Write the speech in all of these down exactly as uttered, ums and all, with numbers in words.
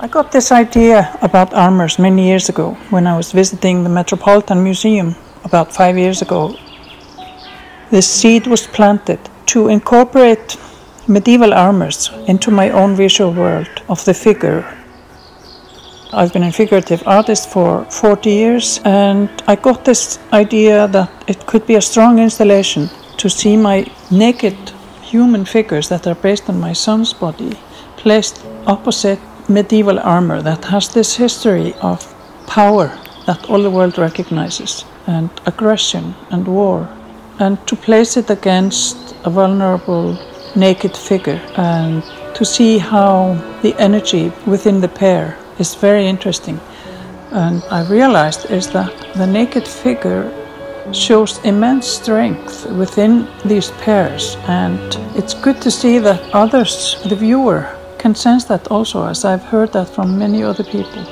I got this idea about armors many years ago when I was visiting the Metropolitan Museum about five years ago. The seed was planted to incorporate medieval armors into my own visual world of the figure. I've been a figurative artist for forty years, and I got this idea that it could be a strong installation to see my naked human figures that are based on my son's body placed opposite medieval armor that has this history of power that all the world recognizes, and aggression and war, and to place it against a vulnerable naked figure and to see how the energy within the pair is very interesting. And I realized is that the naked figure shows immense strength within these pairs, and it's good to see that others, the viewer, can sense that also, as I've heard that from many other people.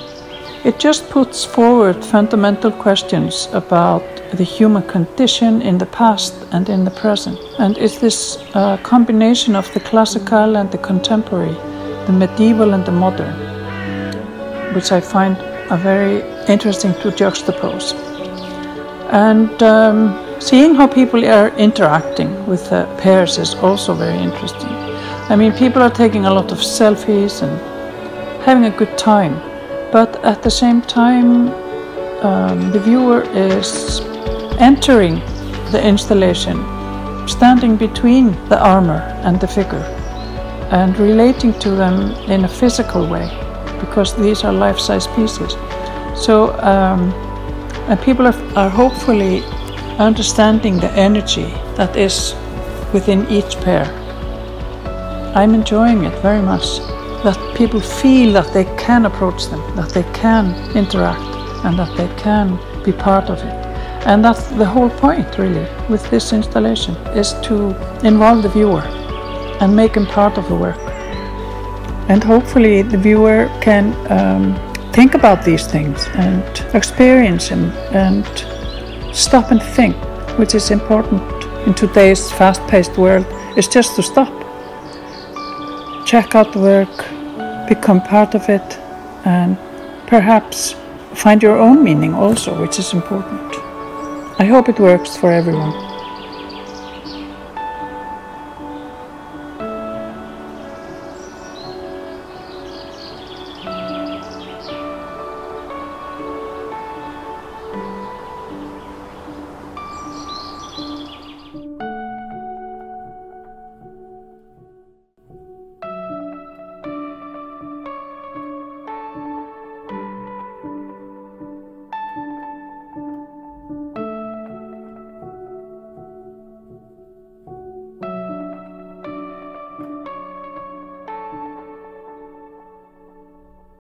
It just puts forward fundamental questions about the human condition in the past and in the present. And it's this uh, combination of the classical and the contemporary, the medieval and the modern, which I find are very interesting to juxtapose. And um, seeing how people are interacting with the pairs is also very interesting. I mean, people are taking a lot of selfies and having a good time, but at the same time, um, the viewer is entering the installation, standing between the armor and the figure, and relating to them in a physical way, because these are life-size pieces. So, um, and people are, are hopefully understanding the energy that is within each pair. I'm enjoying it very much, that people feel that they can approach them, that they can interact, and that they can be part of it. And that's the whole point, really, with this installation, is to involve the viewer and make him part of the work. And hopefully the viewer can um, think about these things and experience them and stop and think, which is important in today's fast-paced world, is just to stop. Check out the work, become part of it, and perhaps find your own meaning also, which is important. I hope it works for everyone.